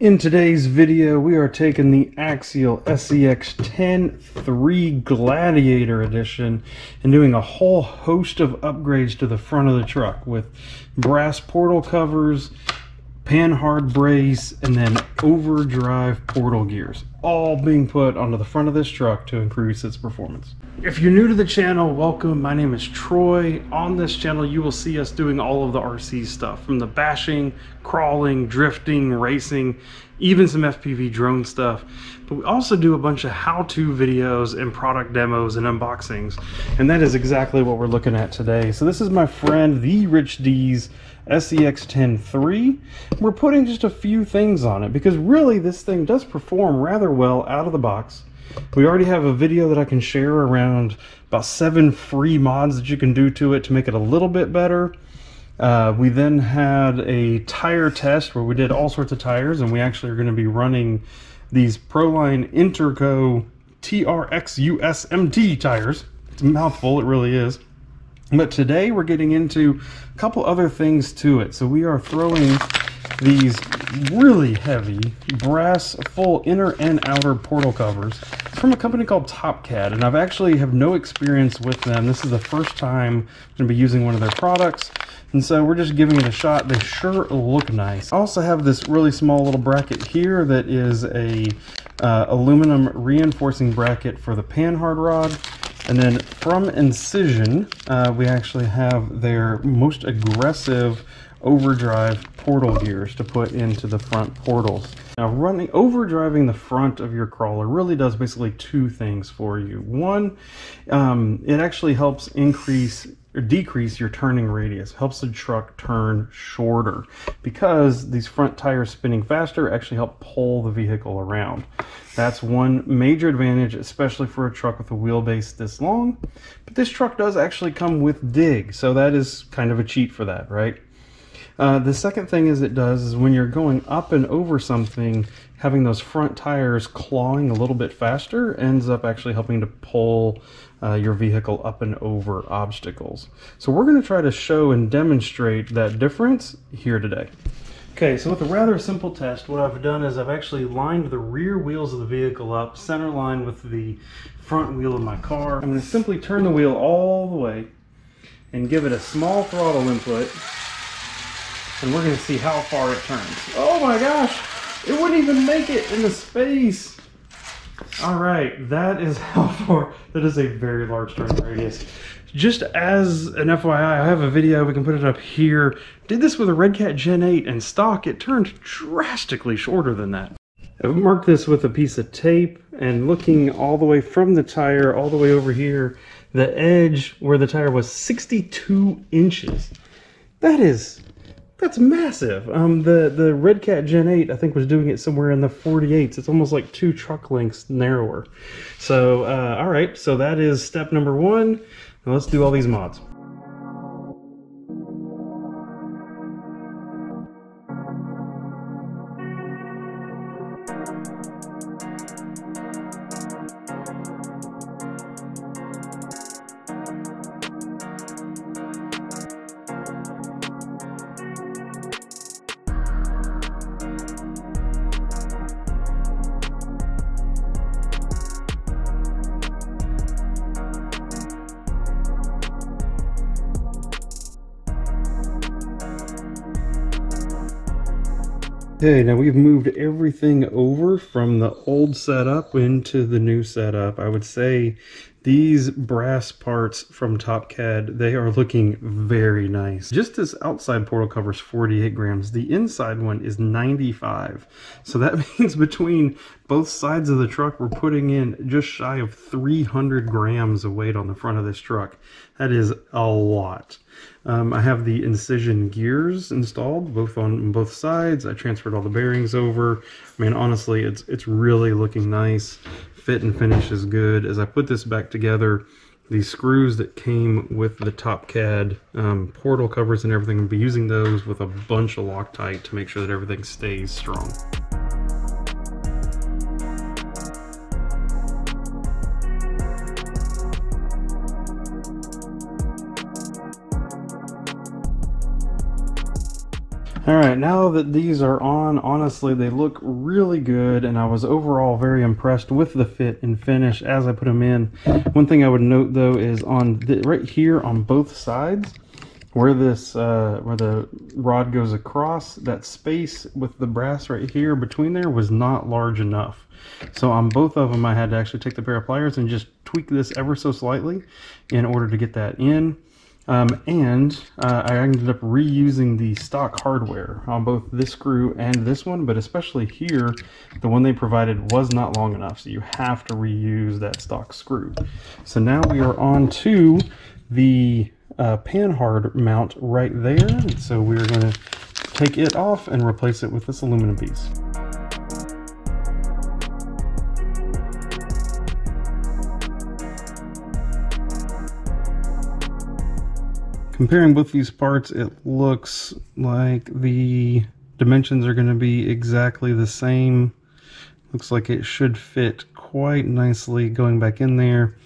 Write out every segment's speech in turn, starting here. In today's video, we are taking the Axial SCX10iii Gladiator Edition and doing a whole host of upgrades to the front of the truck with brass portal covers, Panhard brace, and then overdrive portal gears, all being put onto the front of this truck to increase its performance. If you're new to the channel, welcome. My name is Troy. On this channel, you will see us doing all of the RC stuff, from the bashing, crawling, drifting, racing, even some FPV drone stuff. But we also do a bunch of how-to videos and product demos and unboxings, and that is exactly what we're looking at today. So this is my friend, the Rich D's SCX10iii. We're putting just a few things on it because really this thing does perform rather well out of the box. We already have a video that I can share around about 7 free mods that you can do to it to make it a little bit better. We then had a tire test where we did all sorts of tires, and we actually are going to be running these Proline Interco TRX USMT tires. It's a mouthful, it really is. But today we're getting into a couple other things to it. So we are throwing these really heavy brass full inner and outer portal covers from a company called TopCAD, and I've actually have no experience with them. This is the first time I'm going to be using one of their products, and so we're just giving it a shot. They sure look nice. I also have this really small little bracket here that is a aluminum reinforcing bracket for the Panhard rod. And then from Incision, we actually have their most aggressive overdrive portal gears to put into the front portals. Now, overdriving the front of your crawler really does basically two things for you. One, it actually helps increase or decrease your turning radius, helps the truck turn shorter, because these front tires spinning faster actually help pull the vehicle around. That's one major advantage, especially for a truck with a wheelbase this long. But this truck does actually come with dig, so that is kind of a cheat for that, right? The second thing is it does is when you're going up and over something, having those front tires clawing a little bit faster ends up actually helping to pull your vehicle up and over obstacles. So we're going to try to show and demonstrate that difference here today. Okay, so with a rather simple test, what I've done is I've actually lined the rear wheels of the vehicle up center line with the front wheel of my car. I'm going to simply turn the wheel all the way and give it a small throttle input, and we're going to see how far it turns. Oh my gosh, it wouldn't even make it in the space. All right, that is how far. That is a very large turning radius. Just as an FYI, I have a video, we can put it up here. Did this with a Red Cat Gen 8 in stock. It turned drastically shorter than that. I've marked this with a piece of tape, and looking all the way from the tire all the way over here, the edge where the tire was 62 inches. That's massive. The Red Cat Gen 8, I think, was doing it somewhere in the 48s. It's almost like 2 truck lengths narrower. So, all right, so that is step number 1. Now let's do all these mods. Okay, now we've moved everything over from the old setup into the new setup. I would say these brass parts from TopCAD, they are looking very nice. Just this outside portal cover is 48 grams. The inside one is 95. So that means between both sides of the truck, we're putting in just shy of 300 grams of weight on the front of this truck. That is a lot. I have the Incision gears installed on both sides. I transferred all the bearings over. I mean, honestly, it's really looking nice. Fit and finish is good. As I put this back together, the screws that came with the TopCAD portal covers and everything, I'll be using those with a bunch of Loctite to make sure that everything stays strong. Alright, now that these are on, honestly, they look really good, and I was overall very impressed with the fit and finish as I put them in. One thing I would note, though, is on right here on both sides, where this where the rod goes across, that space with the brass right here between there was not large enough. So on both of them, I had to actually take the pair of pliers and just tweak this ever so slightly in order to get that in. I ended up reusing the stock hardware on both this screw and this one, but especially here, the one they provided was not long enough, so you have to reuse that stock screw. So now we are on to the Panhard mount right there. So we're going to take it off and replace it with this aluminum piece. Comparing both these parts, it looks like the dimensions are going to be exactly the same. Looks like it should fit quite nicely going back in there.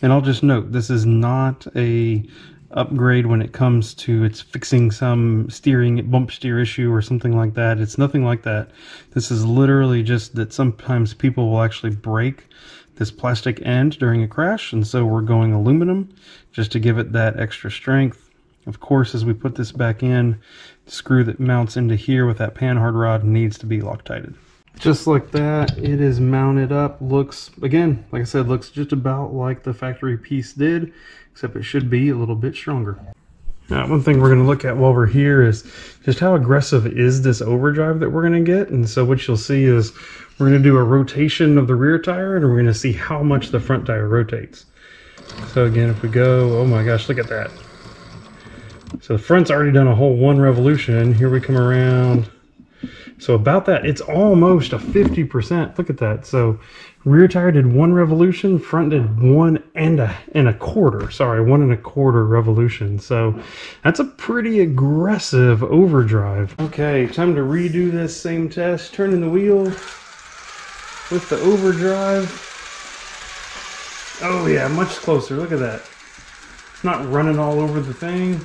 And I'll just note, this is not a upgrade when it comes to it's fixing some bump steer issue or something like that. It's nothing like that. This is literally just that sometimes people will actually break this plastic end during a crash, and so we're going aluminum just to give it that extra strength. Of course, as we put this back in, the screw that mounts into here with that Panhard rod needs to be Loctited. Just like that, it is mounted up. Looks, again, like I said, looks just about like the factory piece did, except it should be a little bit stronger. Now, one thing we're going to look at while we're here is just how aggressive is this overdrive that we're going to get. And so what you'll see is we're going to do a rotation of the rear tire, and we're going to see how much the front tire rotates. So again, if we go, oh my gosh, look at that. So the front's already done a whole one revolution. Here we come around. So about that, it's almost a 50%. Look at that. So rear tire did one revolution, front did one and a quarter. Sorry, 1 1/4 revolution. So that's a pretty aggressive overdrive. Okay, time to redo this same test. Turning the wheel with the overdrive. Oh yeah, much closer. Look at that. It's not running all over the thing.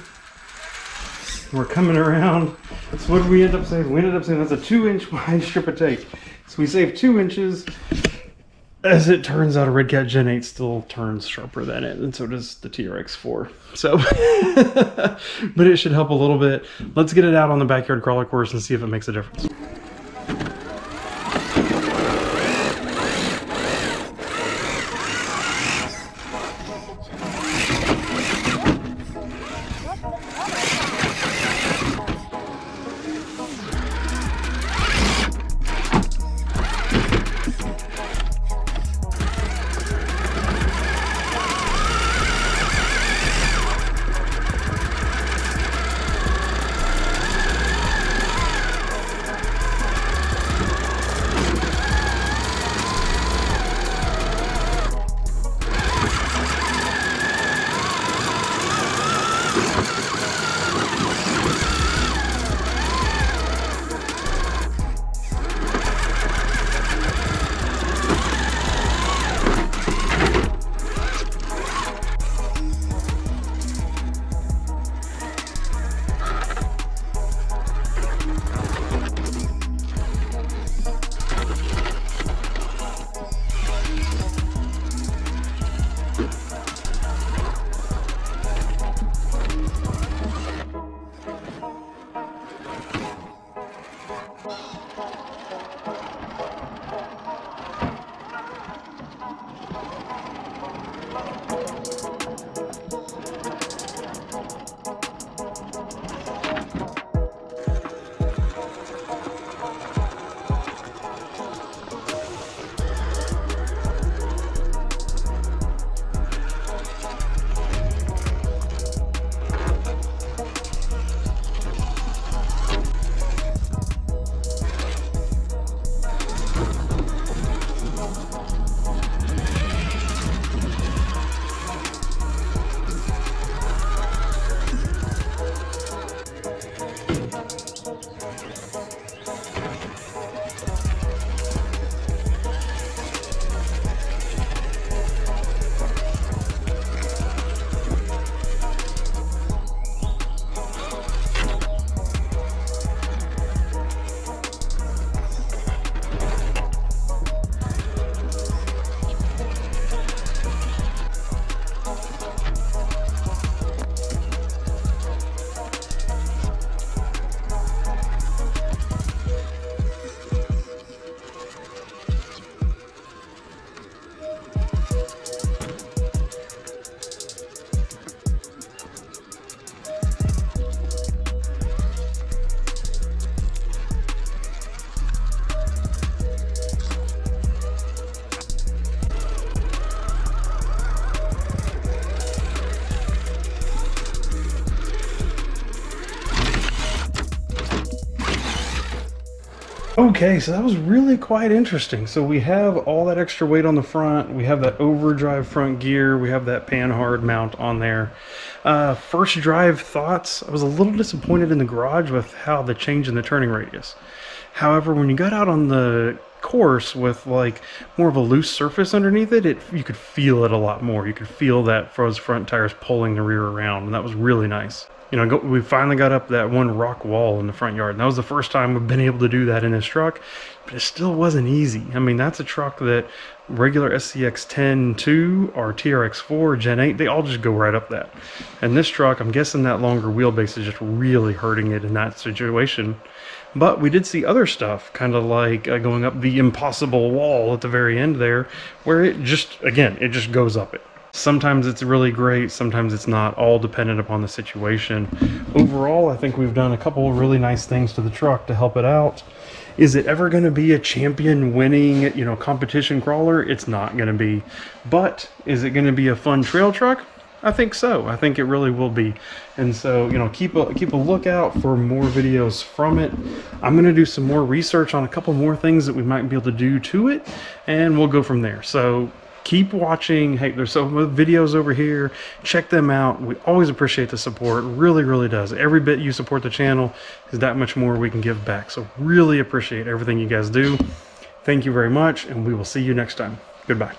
We're coming around. So what did we end up saving? We ended up saving, that's a 2-inch wide strip of tape. So we saved 2 inches. As it turns out, a Red Cat Gen 8 still turns sharper than it, and so does the TRX4. So, but it should help a little bit. Let's get it out on the backyard crawler course and see if it makes a difference. Okay, so that was really quite interesting. So we have all that extra weight on the front, we have that overdrive front gear, we have that Panhard mount on there. First drive thoughts, I was a little disappointed in the garage with how the change in the turning radius. However, when you got out on the course with like more of a loose surface underneath it, you could feel it a lot more. You could feel that those front tires pulling the rear around, and that was really nice. You know, we finally got up that one rock wall in the front yard, and that was the first time we've been able to do that in this truck, but it still wasn't easy. I mean, that's a truck that regular SCX10-2 or TRX4, Gen 8, they all just go right up that. And this truck, I'm guessing that longer wheelbase is just really hurting it in that situation. But we did see other stuff, kind of like going up the impossible wall at the very end there, where it just, again, it just goes up it. Sometimes it's really great, sometimes it's not, all dependent upon the situation. Overall, I think we've done a couple of really nice things to the truck to help it out. Is it ever going to be a champion winning, you know, competition crawler? It's not going to be. But is it going to be a fun trail truck? I think so. I think it really will be. And so, you know, keep a lookout for more videos from it. I'm going to do some more research on a couple more things that we might be able to do to it, and we'll go from there. So keep watching. Hey, there's some videos over here. Check them out. We always appreciate the support. Really, really does. Every bit you support the channel is that much more we can give back. So really appreciate everything you guys do. Thank you very much, and we will see you next time. Goodbye.